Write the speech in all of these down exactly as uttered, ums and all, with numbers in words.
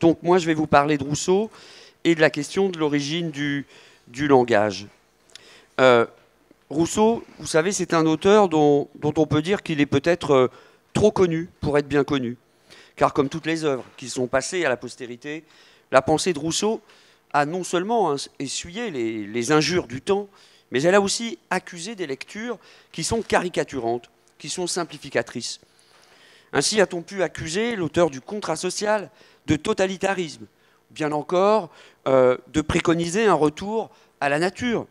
Donc moi, je vais vous parler de Rousseau et de la question de l'origine du, du langage. Euh, Rousseau, vous savez, c'est un auteur dont, dont on peut dire qu'il est peut-être euh, trop connu pour être bien connu. Car comme toutes les œuvres qui sont passées à la postérité, la pensée de Rousseau a non seulement hein, essuyé les, les injures du temps, mais elle a aussi accusé des lectures qui sont caricaturantes, qui sont simplificatrices. Ainsi a-t-on pu accuser l'auteur du contrat social de totalitarisme, bien encore euh, de préconiser un retour à la nature,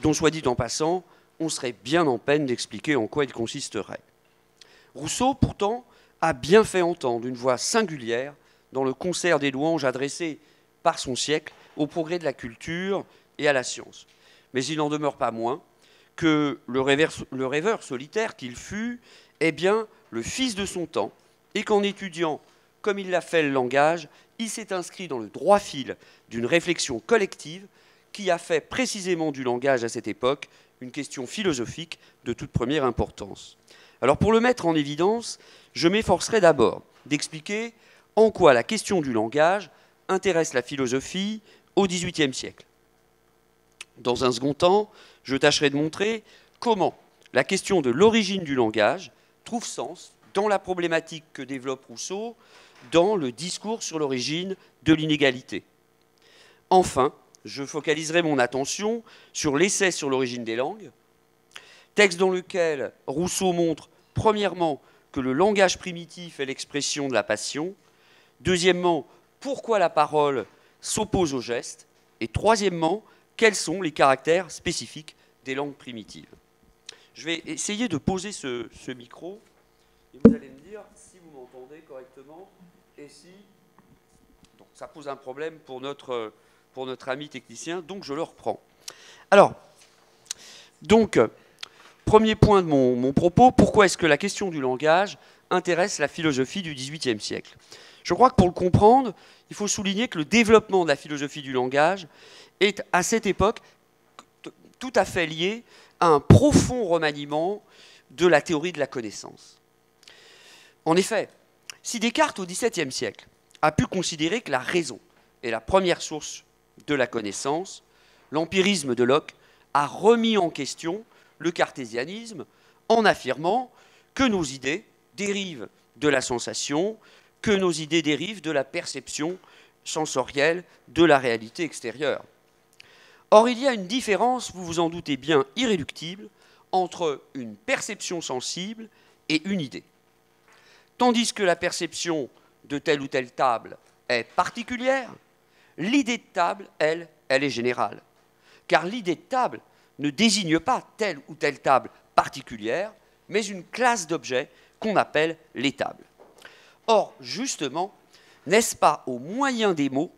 dont, soit dit en passant, on serait bien en peine d'expliquer en quoi il consisterait. Rousseau, pourtant, a bien fait entendre une voix singulière dans le concert des louanges adressées par son siècle au progrès de la culture et à la science. Mais il n'en demeure pas moins que le rêveur, le rêveur solitaire qu'il fut est bien le fils de son temps et qu'en étudiant, comme il l'a fait, le langage, il s'est inscrit dans le droit fil d'une réflexion collective qui a fait précisément du langage à cette époque une question philosophique de toute première importance. Alors pour le mettre en évidence, je m'efforcerai d'abord d'expliquer en quoi la question du langage intéresse la philosophie au dix-huitième siècle. Dans un second temps, je tâcherai de montrer comment la question de l'origine du langage trouve sens dans la problématique que développe Rousseau dans le discours sur l'origine de l'inégalité. Enfin, je focaliserai mon attention sur l'essai sur l'origine des langues, texte dans lequel Rousseau montre, premièrement, que le langage primitif est l'expression de la passion, deuxièmement, pourquoi la parole s'oppose au geste, et troisièmement, quels sont les caractères spécifiques des langues primitives. Je vais essayer de poser ce, ce micro, et vous allez me dire si vous m'entendez correctement, et si... Donc, ça pose un problème pour notre, pour notre ami technicien, donc je le reprends. Alors, donc, premier point de mon, mon propos, pourquoi est-ce que la question du langage intéresse la philosophie du dix-huitième siècle? Je crois que pour le comprendre, il faut souligner que le développement de la philosophie du langage est à cette époque tout à fait lié à un profond remaniement de la théorie de la connaissance. En effet, si Descartes, au dix-septième siècle, a pu considérer que la raison est la première source de la connaissance, l'empirisme de Locke a remis en question le cartésianisme en affirmant que nos idées dérivent de la sensation, que nos idées dérivent de la perception sensorielle de la réalité extérieure. Or, il y a une différence, vous vous en doutez bien, irréductible, entre une perception sensible et une idée. Tandis que la perception de telle ou telle table est particulière, l'idée de table, elle, elle est générale. Car l'idée de table ne désigne pas telle ou telle table particulière, mais une classe d'objets qu'on appelle les tables. Or, justement, n'est-ce pas au moyen des mots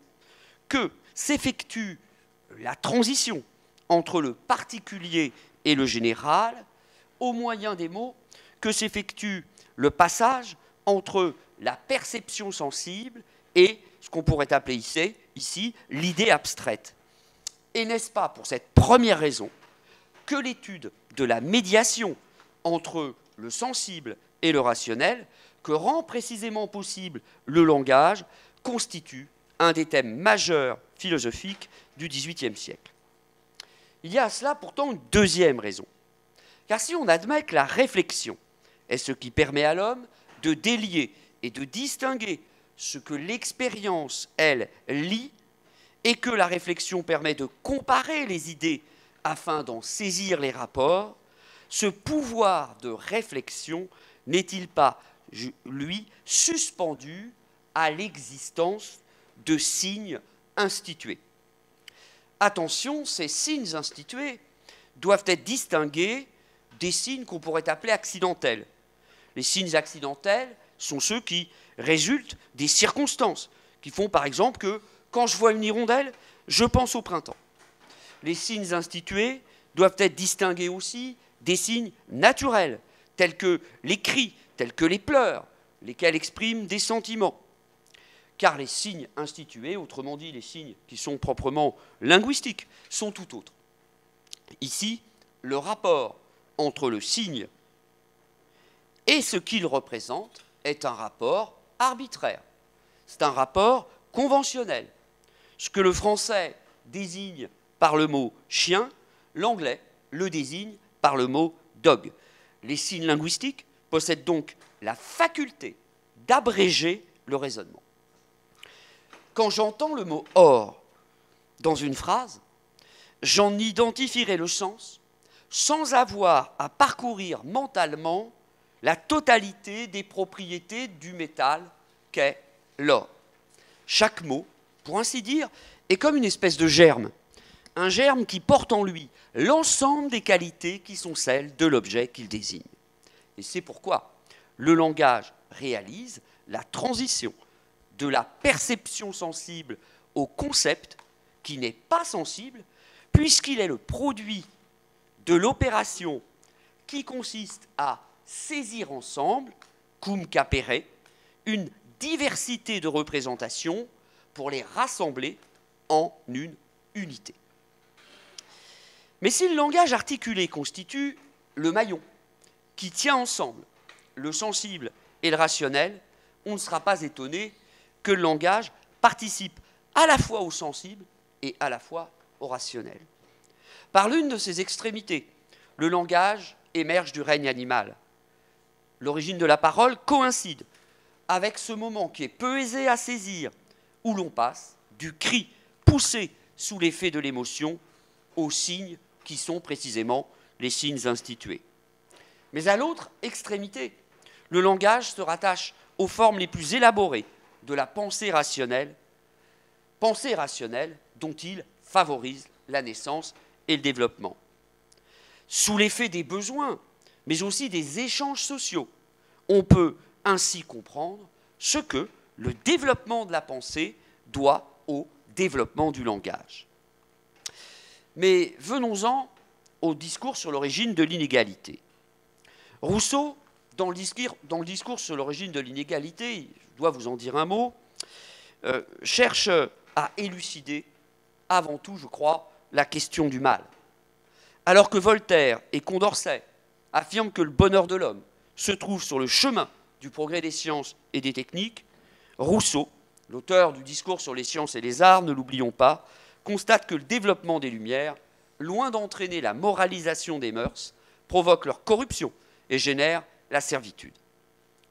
que s'effectue la transition entre le particulier et le général, au moyen des mots que s'effectue le passage entre la perception sensible et ce qu'on pourrait appeler ici, ici l'idée abstraite. Et n'est-ce pas pour cette première raison que l'étude de la médiation entre le sensible et le rationnel que rend précisément possible le langage constitue un des thèmes majeurs philosophiques du dix-huitième siècle. Il y a à cela pourtant une deuxième raison. Car si on admet que la réflexion est ce qui permet à l'homme de délier et de distinguer ce que l'expérience, elle, lie, et que la réflexion permet de comparer les idées afin d'en saisir les rapports, ce pouvoir de réflexion n'est-il pas lui, suspendu à l'existence de signes institués. Attention, ces signes institués doivent être distingués des signes qu'on pourrait appeler accidentels. Les signes accidentels sont ceux qui résultent des circonstances, qui font par exemple que, quand je vois une hirondelle, je pense au printemps. Les signes institués doivent être distingués aussi des signes naturels, tels que les cris, tels que les pleurs, lesquels expriment des sentiments. Car les signes institués, autrement dit les signes qui sont proprement linguistiques, sont tout autres. Ici, le rapport entre le signe et ce qu'il représente est un rapport arbitraire. C'est un rapport conventionnel. Ce que le français désigne par le mot « chien », l'anglais le désigne par le mot « dog ». Les signes linguistiques possèdent donc la faculté d'abréger le raisonnement. Quand j'entends le mot « or » dans une phrase, j'en identifierai le sens sans avoir à parcourir mentalement la totalité des propriétés du métal qu'est l'or. Chaque mot, pour ainsi dire, est comme une espèce de germe, un germe qui porte en lui l'ensemble des qualités qui sont celles de l'objet qu'il désigne. Et c'est pourquoi le langage réalise la transition de la perception sensible au concept qui n'est pas sensible, puisqu'il est le produit de l'opération qui consiste à saisir ensemble, cum capere, une diversité de représentations pour les rassembler en une unité. Mais si le langage articulé constitue le maillon qui tient ensemble le sensible et le rationnel, on ne sera pas étonné que le langage participe à la fois au sensible et à la fois au rationnel. Par l'une de ses extrémités, le langage émerge du règne animal. L'origine de la parole coïncide avec ce moment qui est peu aisé à saisir, où l'on passe du cri poussé sous l'effet de l'émotion aux signes qui sont précisément les signes institués. Mais à l'autre extrémité, le langage se rattache aux formes les plus élaborées de la pensée rationnelle, pensée rationnelle dont il favorise la naissance et le développement. Sous l'effet des besoins, mais aussi des échanges sociaux, on peut ainsi comprendre ce que le développement de la pensée doit au développement du langage. Mais venons-en au discours sur l'origine de l'inégalité. Rousseau, dans le discours, dans le discours sur l'origine de l'inégalité, je dois vous en dire un mot, euh, cherche à élucider avant tout, je crois, la question du mal. Alors que Voltaire et Condorcet affirment que le bonheur de l'homme se trouve sur le chemin du progrès des sciences et des techniques, Rousseau, l'auteur du discours sur les sciences et les arts, ne l'oublions pas, constate que le développement des Lumières, loin d'entraîner la moralisation des mœurs, provoque leur corruption et génère la servitude.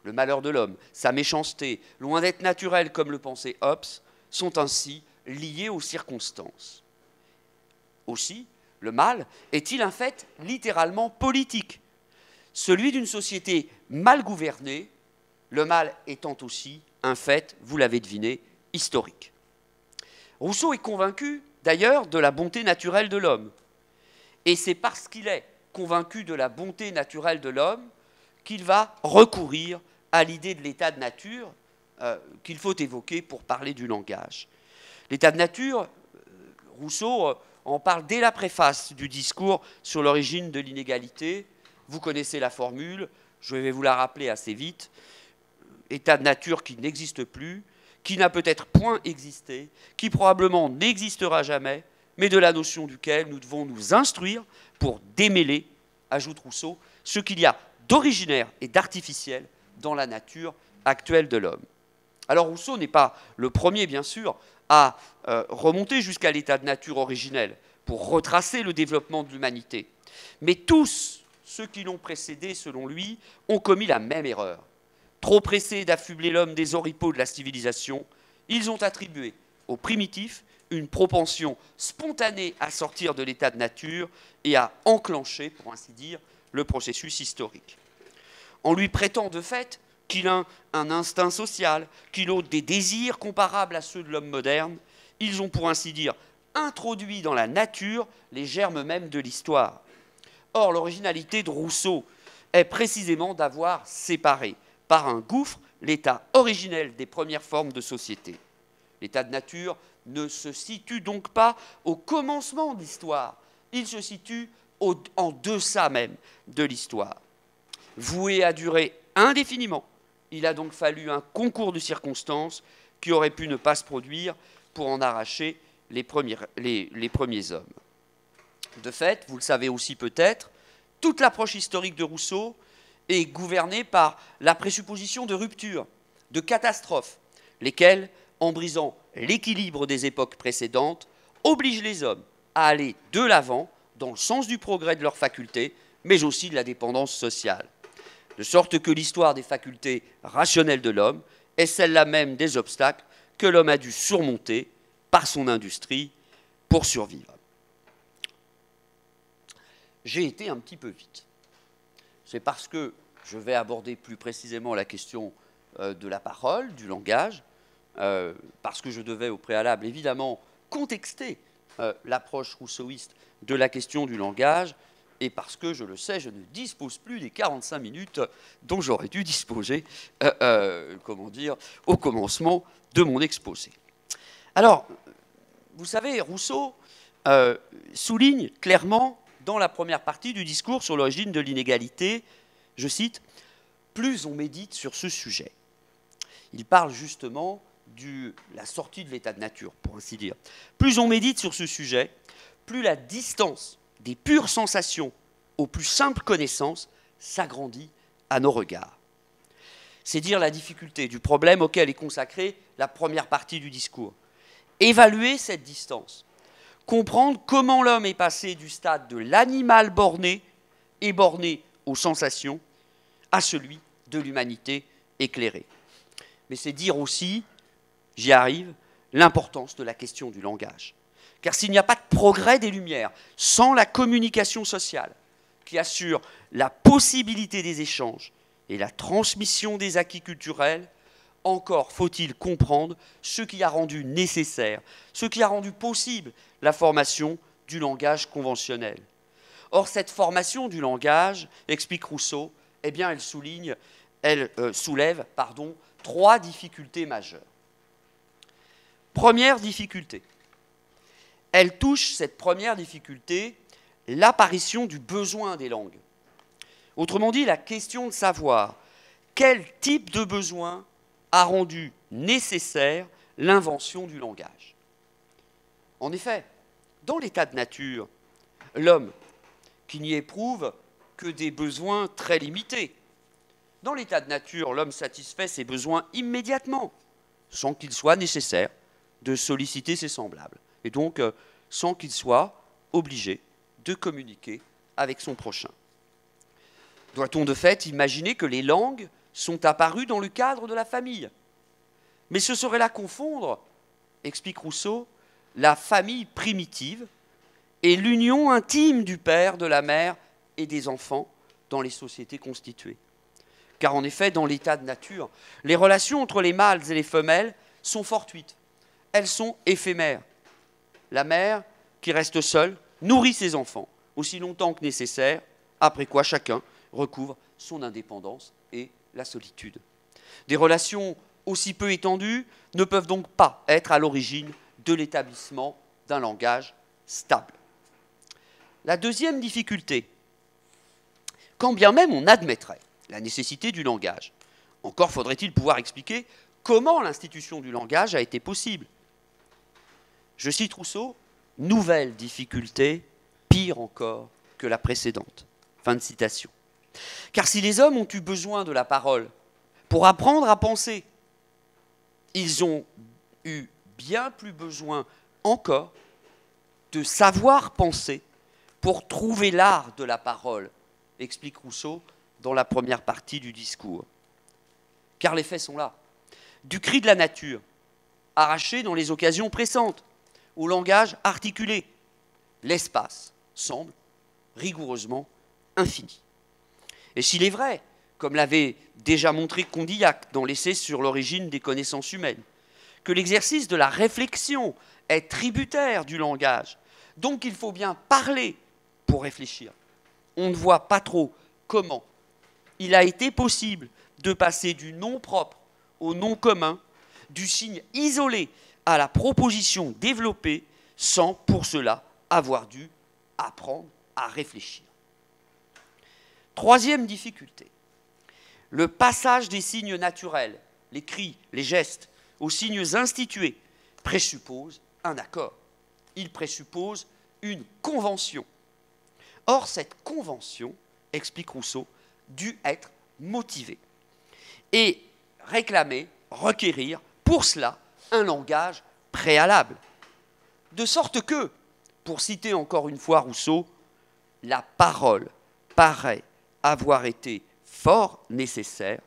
Le malheur de l'homme, sa méchanceté, loin d'être naturelle comme le pensait Hobbes, sont ainsi liés aux circonstances. Aussi, le mal est-il un fait littéralement politique, celui d'une société mal gouvernée, le mal étant aussi un fait, vous l'avez deviné, historique. Rousseau est convaincu, d'ailleurs, de la bonté naturelle de l'homme. Et c'est parce qu'il est convaincu de la bonté naturelle de l'homme qu'il va recourir à l'idée de l'état de nature euh, qu'il faut évoquer pour parler du langage. L'état de nature, Rousseau en parle dès la préface du discours sur l'origine de l'inégalité. Vous connaissez la formule, je vais vous la rappeler assez vite. État de nature qui n'existe plus, qui n'a peut-être point existé, qui probablement n'existera jamais, mais de la notion duquel nous devons nous instruire pour démêler, ajoute Rousseau, ce qu'il y a d'originaire et d'artificiel dans la nature actuelle de l'homme. Alors Rousseau n'est pas le premier, bien sûr, à euh, remonter jusqu'à l'état de nature originel pour retracer le développement de l'humanité. Mais tous ceux qui l'ont précédé, selon lui, ont commis la même erreur. Trop pressés d'affubler l'homme des oripeaux de la civilisation, ils ont attribué aux primitifs une propension spontanée à sortir de l'état de nature et à enclencher, pour ainsi dire, le processus historique. On lui prétend de fait qu'il a un instinct social, qu'il ôte des désirs comparables à ceux de l'homme moderne. Ils ont, pour ainsi dire, introduit dans la nature les germes mêmes de l'histoire. Or, l'originalité de Rousseau est précisément d'avoir séparé par un gouffre l'état originel des premières formes de société. L'état de nature ne se situe donc pas au commencement de l'histoire, il se situe au, en deçà même de l'histoire. Voué à durer indéfiniment, il a donc fallu un concours de circonstances qui aurait pu ne pas se produire pour en arracher les premiers, les, les premiers hommes. De fait, vous le savez aussi peut-être, toute l'approche historique de Rousseau est gouvernée par la présupposition de rupture, de catastrophe, lesquelles en brisant l'équilibre des époques précédentes, oblige les hommes à aller de l'avant dans le sens du progrès de leurs facultés, mais aussi de la dépendance sociale. De sorte que l'histoire des facultés rationnelles de l'homme est celle-là même des obstacles que l'homme a dû surmonter par son industrie pour survivre. J'ai été un petit peu vite. C'est parce que je vais aborder plus précisément la question de la parole, du langage, euh, parce que je devais au préalable évidemment contexter euh, l'approche rousseauiste de la question du langage, et parce que, je le sais, je ne dispose plus des quarante-cinq minutes dont j'aurais dû disposer euh, euh, comment dire, au commencement de mon exposé. Alors, vous savez, Rousseau euh, souligne clairement dans la première partie du discours sur l'origine de l'inégalité, je cite, « Plus on médite sur ce sujet ». Il parle justement de la sortie de l'état de nature, pour ainsi dire. « Plus on médite sur ce sujet, plus la distance des pures sensations aux plus simples connaissances s'agrandit à nos regards. » C'est dire la difficulté du problème auquel est consacrée la première partie du discours. Évaluer cette distance, comprendre comment l'homme est passé du stade de l'animal borné et borné aux sensations à celui de l'humanité éclairée. Mais c'est dire aussi, j'y arrive, l'importance de la question du langage. Car s'il n'y a pas de progrès des Lumières sans la communication sociale qui assure la possibilité des échanges et la transmission des acquis culturels, encore faut-il comprendre ce qui a rendu nécessaire, ce qui a rendu possible la formation du langage conventionnel. Or, cette formation du langage, explique Rousseau, eh bien, elle, souligne, elle euh, soulève pardon, trois difficultés majeures. Première difficulté. Elle touche, cette première difficulté, l'apparition du besoin des langues. Autrement dit, la question de savoir quel type de besoin a rendu nécessaire l'invention du langage. En effet, dans l'état de nature, l'homme, qui n'y éprouve que des besoins très limités, dans l'état de nature, l'homme satisfait ses besoins immédiatement, sans qu'il soit nécessaire de solliciter ses semblables, et donc sans qu'il soit obligé de communiquer avec son prochain. Doit-on de fait imaginer que les langues sont apparues dans le cadre de la famille? Mais ce serait là confondre, explique Rousseau, la famille primitive et l'union intime du père, de la mère et des enfants dans les sociétés constituées. Car en effet, dans l'état de nature, les relations entre les mâles et les femelles sont fortuites. Elles sont éphémères. La mère, qui reste seule, nourrit ses enfants aussi longtemps que nécessaire, après quoi chacun recouvre son indépendance et la solitude. Des relations aussi peu étendues ne peuvent donc pas être à l'origine de l'établissement d'un langage stable. La deuxième difficulté, quand bien même on admettrait la nécessité du langage, encore faudrait-il pouvoir expliquer comment l'institution du langage a été possible. Je cite Rousseau, « Nouvelle difficulté, pire encore que la précédente ». Fin de citation. Car si les hommes ont eu besoin de la parole pour apprendre à penser, ils ont eu bien plus besoin encore de savoir penser pour trouver l'art de la parole, explique Rousseau dans la première partie du discours. Car les faits sont là. Du cri de la nature, arraché dans les occasions pressantes, au langage articulé, l'espace semble rigoureusement infini. Et s'il est vrai, comme l'avait déjà montré Condillac dans l'essai sur l'origine des connaissances humaines, que l'exercice de la réflexion est tributaire du langage, donc il faut bien parler pour réfléchir. On ne voit pas trop comment il a été possible de passer du nom propre au nom commun, du signe isolé à la proposition développée, sans pour cela avoir dû apprendre à réfléchir. Troisième difficulté, le passage des signes naturels, les cris, les gestes, aux signes institués présuppose un accord. Il présuppose une convention. Or, cette convention, explique Rousseau, dut être motivée et réclamée, requérir, pour cela, un langage préalable. De sorte que, pour citer encore une fois Rousseau, la parole paraît avoir été fort nécessaire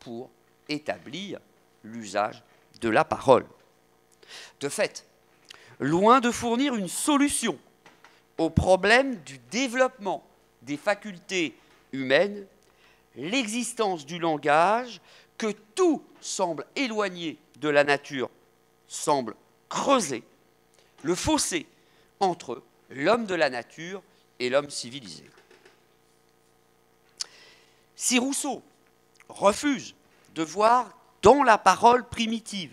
pour établir l'usage de la parole. De fait, loin de fournir une solution au problème du développement des facultés humaines, l'existence du langage, que tout semble éloigné de la nature, semble creuser le fossé entre l'homme de la nature et l'homme civilisé. Si Rousseau refuse de voir dans la parole primitive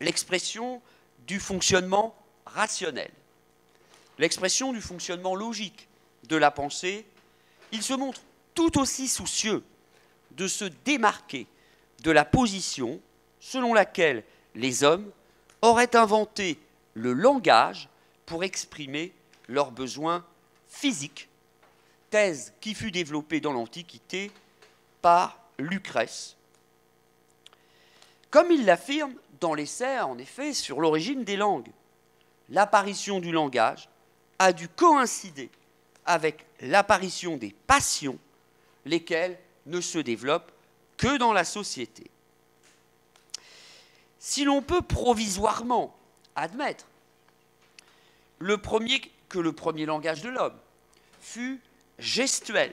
l'expression du fonctionnement rationnel, l'expression du fonctionnement logique de la pensée, il se montre tout aussi soucieux de se démarquer de la position selon laquelle les hommes auraient inventé le langage pour exprimer leurs besoins physiques, thèse qui fut développée dans l'Antiquité par Lucrèce, comme il l'affirme dans l'essai, en effet, sur l'origine des langues. L'apparition du langage a dû coïncider avec l'apparition des passions, lesquelles ne se développent que dans la société. Si l'on peut provisoirement admettre le premier, que le premier langage de l'homme fut gestuel,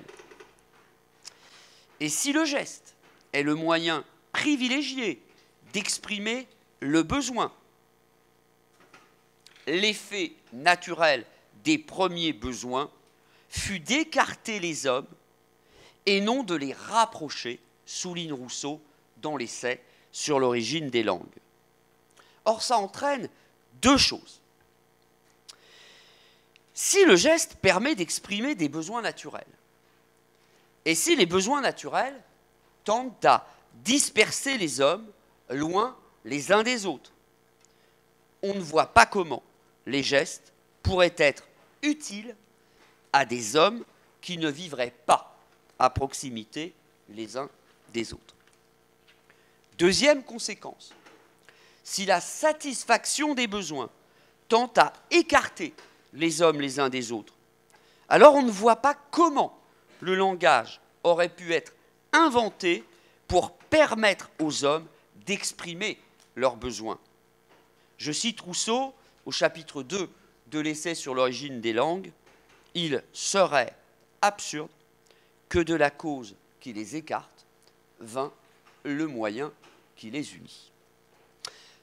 et si le geste est le moyen privilégié d'exprimer le besoin, l'effet naturel des premiers besoins fut d'écarter les hommes et non de les rapprocher, souligne Rousseau dans l'essai sur l'origine des langues. Or, ça entraîne deux choses. Si le geste permet d'exprimer des besoins naturels, et si les besoins naturels tendent à disperser les hommes loin les uns des autres, on ne voit pas comment les gestes pourraient être utiles à des hommes qui ne vivraient pas à proximité les uns des autres. Deuxième conséquence, si la satisfaction des besoins tend à écarter les hommes les uns des autres, alors on ne voit pas comment le langage aurait pu être inventé pour permettre aux hommes d'exprimer leurs besoins. Je cite Rousseau au chapitre deux de l'essai sur l'origine des langues, « Il serait absurde que de la cause qui les écarte vint le moyen qui les unit. »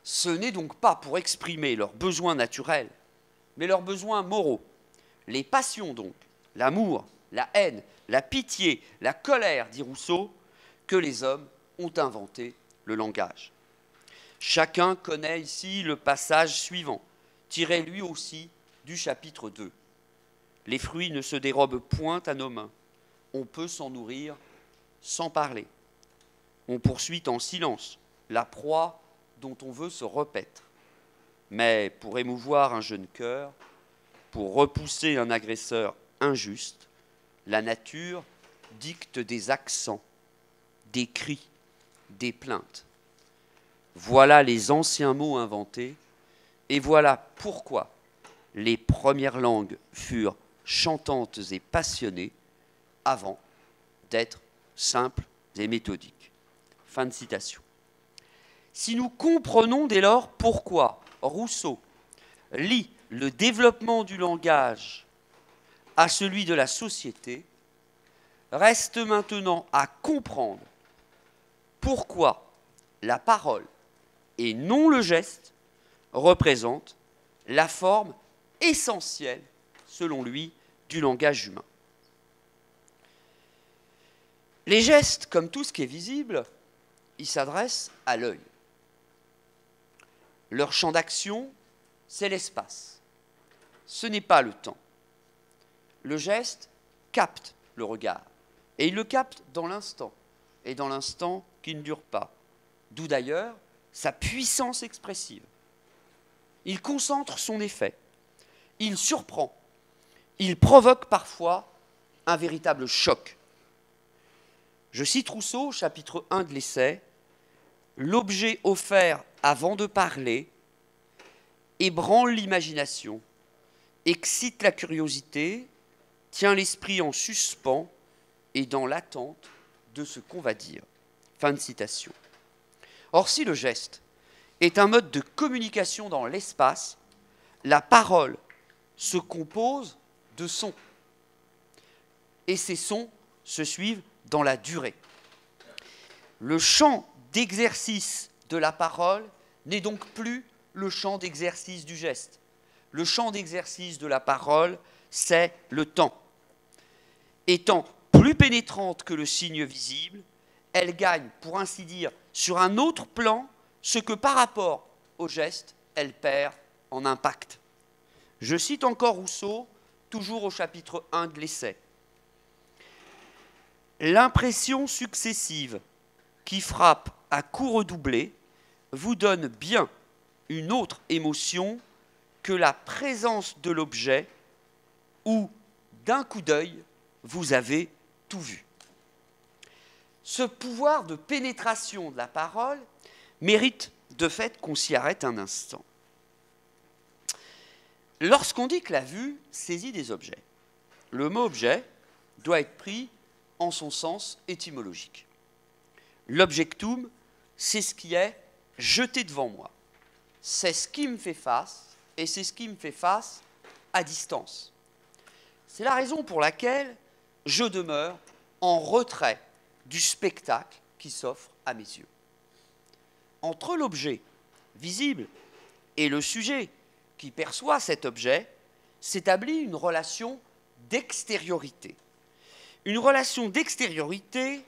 Ce n'est donc pas pour exprimer leurs besoins naturels, mais leurs besoins moraux. Les passions donc, l'amour, la haine, la pitié, la colère, dit Rousseau, que les hommes ont inventé le langage. Chacun connaît ici le passage suivant, tiré lui aussi du chapitre deux. « Les fruits ne se dérobent point à nos mains. On peut s'en nourrir sans parler. On poursuit en silence la proie dont on veut se repaître. Mais pour émouvoir un jeune cœur, pour repousser un agresseur injuste, la nature dicte des accents, des cris, des plaintes. Voilà les anciens mots inventés, et voilà pourquoi les premières langues furent chantantes et passionnées avant d'être simples et méthodiques. » Fin de citation. Si nous comprenons dès lors pourquoi Rousseau lie le développement du langage à celui de la société, reste maintenant à comprendre pourquoi la parole et non le geste représente la forme essentielle, selon lui, du langage humain. Les gestes, comme tout ce qui est visible, ils s'adressent à l'œil. Leur champ d'action, c'est l'espace. Ce n'est pas le temps. Le geste capte le regard, et il le capte dans l'instant, et dans l'instant qui ne dure pas. D'où d'ailleurs sa puissance expressive. Il concentre son effet, il surprend, il provoque parfois un véritable choc. Je cite Rousseau, chapitre un de l'essai, « l'objet offert avant de parler ébranle l'imagination, excite la curiosité, tient l'esprit en suspens et dans l'attente de ce qu'on va dire. Fin de citation. Or, si le geste est un mode de communication dans l'espace, la parole se compose de sons. Et ces sons se suivent dans la durée. Le champ d'exercice de la parole n'est donc plus le champ d'exercice du geste. Le champ d'exercice de la parole, c'est le temps. Étant plus pénétrante que le signe visible, elle gagne, pour ainsi dire, sur un autre plan, ce que par rapport au geste, elle perd en impact. Je cite encore Rousseau, toujours au chapitre un de l'essai. L'impression successive qui frappe à coups redoublés vous donne bien une autre émotion que la présence de l'objet où, d'un coup d'œil, vous avez tout vu. Ce pouvoir de pénétration de la parole mérite de fait qu'on s'y arrête un instant. Lorsqu'on dit que la vue saisit des objets, le mot « objet » doit être pris en son sens étymologique. L'objectum, c'est ce qui est jeté devant moi. C'est ce qui me fait face, et c'est ce qui me fait face à distance. C'est la raison pour laquelle je demeure en retrait du spectacle qui s'offre à mes yeux. Entre l'objet visible et le sujet qui perçoit cet objet s'établit une relation d'extériorité. Une relation d'extériorité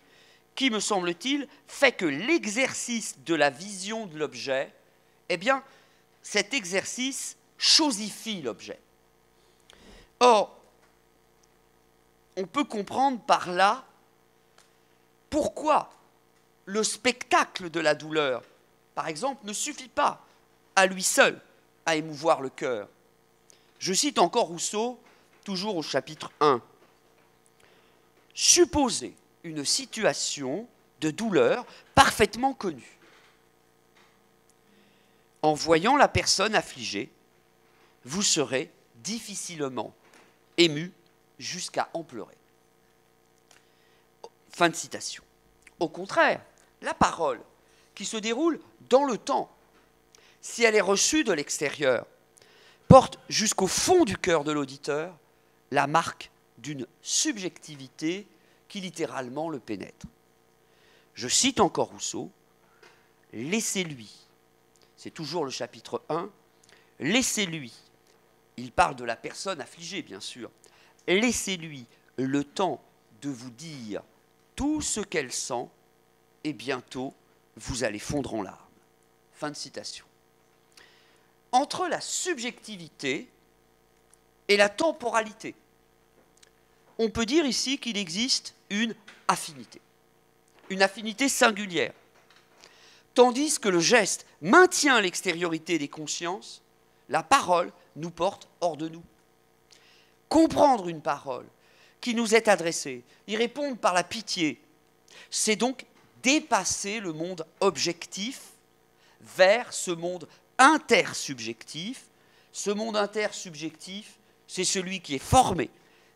qui, me semble-t-il, fait que l'exercice de la vision de l'objet, eh bien, cet exercice chosifie l'objet. Or, on peut comprendre par là pourquoi le spectacle de la douleur, par exemple, ne suffit pas à lui seul à émouvoir le cœur. Je cite encore Rousseau, toujours au chapitre un. « Supposer une situation de douleur parfaitement connue. En voyant la personne affligée, vous serez difficilement ému jusqu'à en pleurer. » Fin de citation. Au contraire, la parole qui se déroule dans le temps, si elle est reçue de l'extérieur, porte jusqu'au fond du cœur de l'auditeur la marque d'une subjectivité qui littéralement le pénètre. Je cite encore Rousseau, « Laissez-lui », c'est toujours le chapitre un, « Laissez-lui », il parle de la personne affligée bien sûr, « Laissez-lui le temps de vous dire tout ce qu'elle sent et bientôt vous allez fondre en larmes. » Fin de citation. Entre la subjectivité et la temporalité, on peut dire ici qu'il existe une affinité, une affinité singulière. Tandis que le geste maintient l'extériorité des consciences, la parole nous porte hors de nous. Comprendre une parole qui nous est adressée, y répondre par la pitié, c'est donc dépasser le monde objectif vers ce monde intersubjectif. Ce monde intersubjectif, c'est celui qui est formé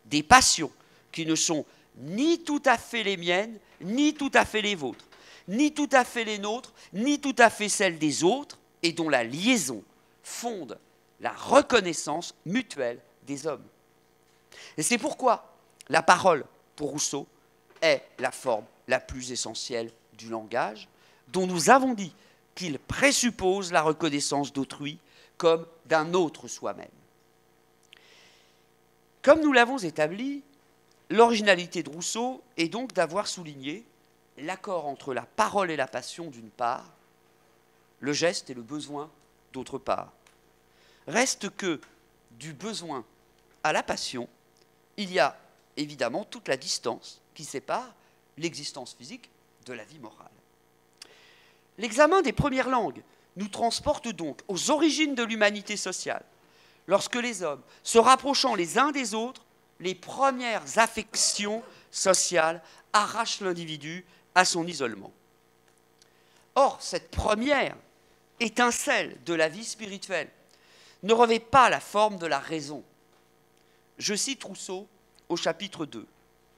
des passions qui ne sont ni tout à fait les miennes, ni tout à fait les vôtres, ni tout à fait les nôtres, ni tout à fait celles des autres, et dont la liaison fonde la reconnaissance mutuelle des hommes. Et c'est pourquoi la parole, pour Rousseau, est la forme la plus essentielle du langage, dont nous avons dit qu'il présuppose la reconnaissance d'autrui comme d'un autre soi-même. Comme nous l'avons établi, l'originalité de Rousseau est donc d'avoir souligné l'accord entre la parole et la passion d'une part, le geste et le besoin d'autre part. Reste que du besoin à la passion, il y a évidemment toute la distance qui sépare l'existence physique de la vie morale. L'examen des premières langues nous transporte donc aux origines de l'humanité sociale, lorsque les hommes, se rapprochant les uns des autres, les premières affections sociales arrachent l'individu à son isolement. Or, cette première étincelle de la vie spirituelle ne revêt pas la forme de la raison. Je cite Rousseau au chapitre deux.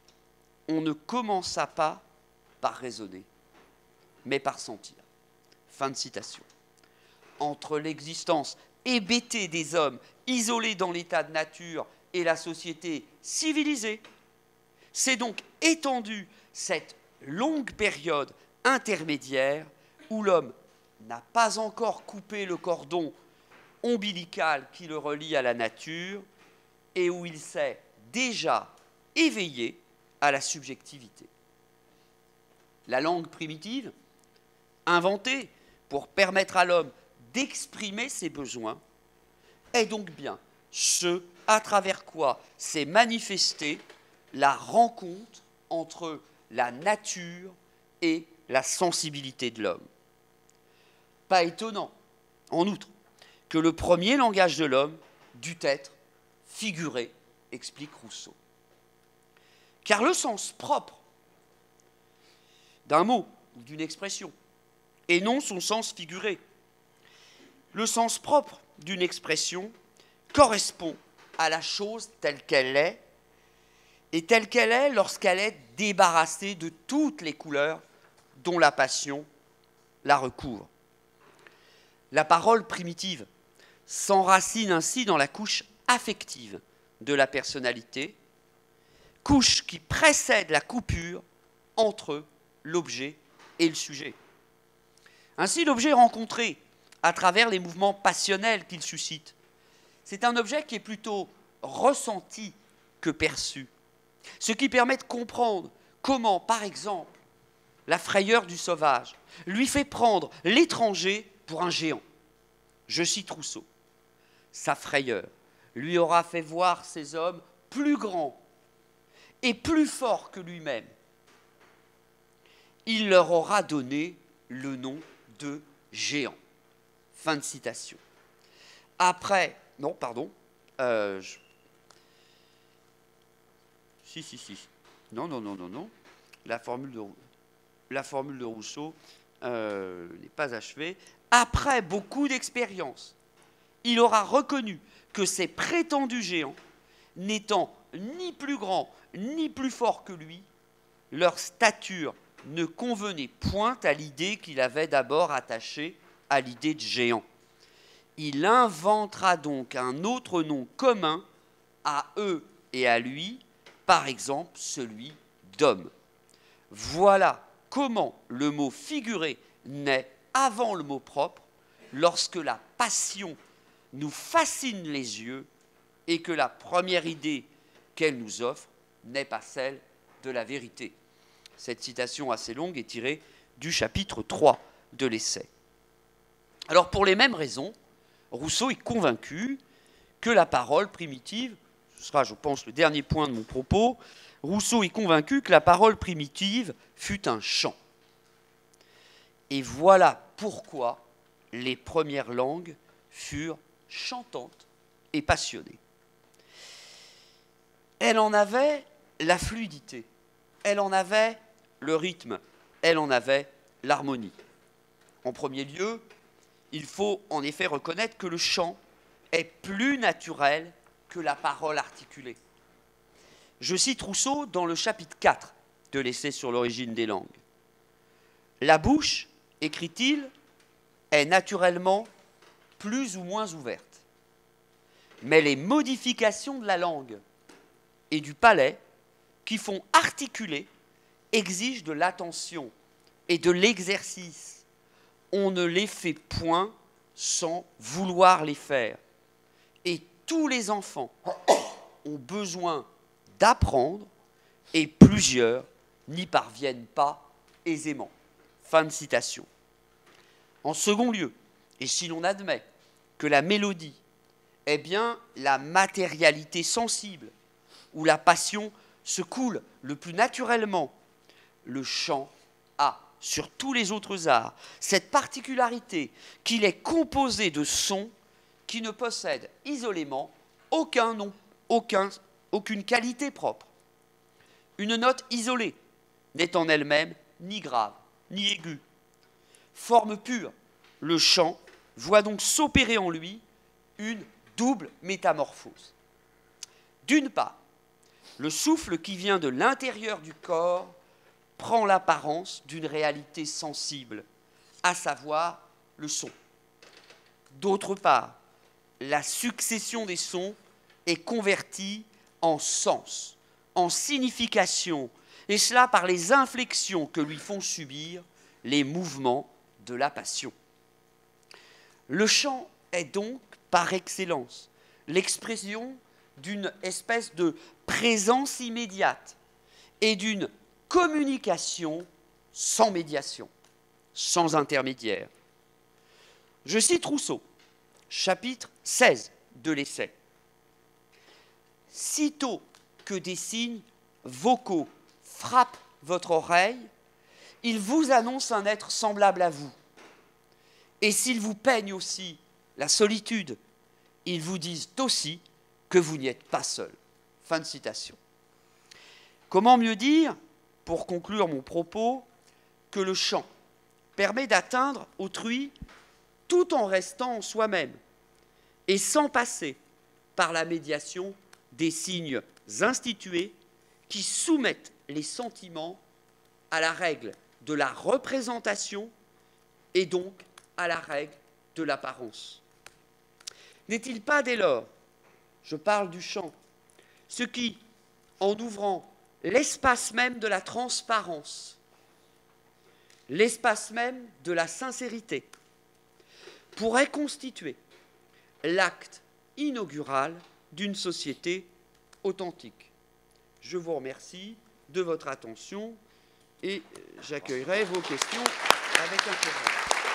« On ne commença pas par raisonner, mais par sentir. » Fin de citation. Entre l'existence hébétée des hommes, isolés dans l'état de nature, et la société civilisée, c'est donc étendue cette longue période intermédiaire où l'homme n'a pas encore coupé le cordon ombilical qui le relie à la nature et où il s'est déjà éveillé à la subjectivité. La langue primitive, inventée pour permettre à l'homme d'exprimer ses besoins, est donc bien ce à travers quoi s'est manifestée la rencontre entre la nature et la sensibilité de l'homme. Pas étonnant, en outre, que le premier langage de l'homme dût être figuré, explique Rousseau. Car le sens propre d'un mot ou d'une expression, et non son sens figuré, le sens propre d'une expression correspond à la chose telle qu'elle est, et telle qu'elle est lorsqu'elle est débarrassée de toutes les couleurs dont la passion la recouvre. La parole primitive s'enracine ainsi dans la couche affective de la personnalité, couche qui précède la coupure entre l'objet et le sujet. Ainsi, l'objet rencontré à travers les mouvements passionnels qu'il suscite, c'est un objet qui est plutôt ressenti que perçu, ce qui permet de comprendre comment, par exemple, la frayeur du sauvage lui fait prendre l'étranger pour un géant. Je cite Rousseau. Sa frayeur lui aura fait voir ces hommes plus grands et plus forts que lui-même. Il leur aura donné le nom de géant. Fin de citation. Après... Non, pardon. Euh, je... Si, si, si. Non, non, non, non, non. La formule de, la formule de Rousseau euh, n'est pas achevée. Après beaucoup d'expériences, il aura reconnu que ces prétendus géants, n'étant ni plus grands ni plus forts que lui, leur stature ne convenait point à l'idée qu'il avait d'abord attachée à l'idée de géant. Il inventera donc un autre nom commun à eux et à lui, par exemple celui d'homme. Voilà comment le mot figuré naît avant le mot propre, lorsque la passion nous fascine les yeux et que la première idée qu'elle nous offre n'est pas celle de la vérité. Cette citation assez longue est tirée du chapitre trois de l'essai. Alors pour les mêmes raisons, Rousseau est convaincu que la parole primitive, ce sera, je pense, le dernier point de mon propos, Rousseau est convaincu que la parole primitive fut un chant. Et voilà pourquoi les premières langues furent chantantes et passionnées. Elle en avait la fluidité, elle en avait le rythme, elle en avait l'harmonie. En premier lieu, il faut en effet reconnaître que le chant est plus naturel que la parole articulée. Je cite Rousseau dans le chapitre quatre de l'essai sur l'origine des langues. La bouche, écrit-il, est naturellement plus ou moins ouverte. Mais les modifications de la langue et du palais qui font articuler exigent de l'attention et de l'exercice. On ne les fait point sans vouloir les faire. Et tous les enfants ont besoin d'apprendre et plusieurs n'y parviennent pas aisément. Fin de citation. En second lieu, et si l'on admet que la mélodie est bien la matérialité sensible où la passion se coule le plus naturellement, le chant a sur tous les autres arts cette particularité qu'il est composé de sons qui ne possèdent isolément aucun nom, aucun, aucune qualité propre. Une note isolée n'est en elle-même ni grave, ni aiguë. forme pure. Le chant voit donc s'opérer en lui une double métamorphose. D'une part, le souffle qui vient de l'intérieur du corps prend l'apparence d'une réalité sensible, à savoir le son. D'autre part, la succession des sons est convertie en sens, en signification, et cela par les inflexions que lui font subir les mouvements de la passion. Le chant est donc, par excellence, l'expression d'une espèce de présence immédiate et d'une communication sans médiation, sans intermédiaire. Je cite Rousseau, chapitre seize de l'Essai. « Sitôt que des signes vocaux frappent votre oreille, ils vous annoncent un être semblable à vous. Et s'ils vous peignent aussi la solitude, ils vous disent aussi que vous n'y êtes pas seul. » Fin de citation. Comment mieux dire, pour conclure mon propos, que le chant permet d'atteindre autrui tout en restant en soi-même et sans passer par la médiation des signes institués qui soumettent les sentiments à la règle de la représentation et donc à la règle de l'apparence. N'est-il pas dès lors, je parle du chant, ce qui, en ouvrant l'espace même de la transparence, l'espace même de la sincérité, pourrait constituer l'acte inaugural d'une société authentique. Je vous remercie de votre attention et j'accueillerai vos questions avec intérêt.